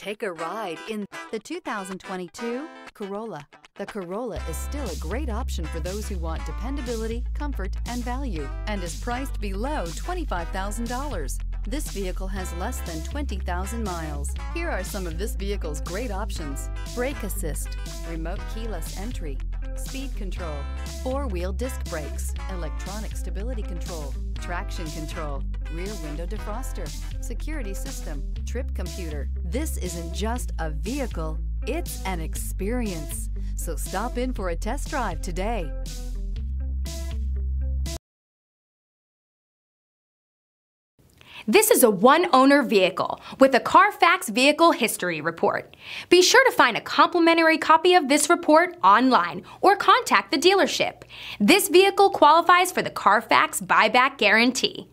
Take a ride in the 2022 Corolla. The Corolla is still a great option for those who want dependability, comfort, and value, and is priced below $25,000. This vehicle has less than 20,000 miles. Here are some of this vehicle's great options: brake assist, remote keyless entry, speed control, four-wheel disc brakes, electronic stability control, traction control, rear window defroster, security system, trip computer. This isn't just a vehicle, it's an experience. So stop in for a test drive today. This is a one-owner vehicle with a Carfax Vehicle History Report. Be sure to find a complimentary copy of this report online or contact the dealership. This vehicle qualifies for the Carfax Buyback Guarantee.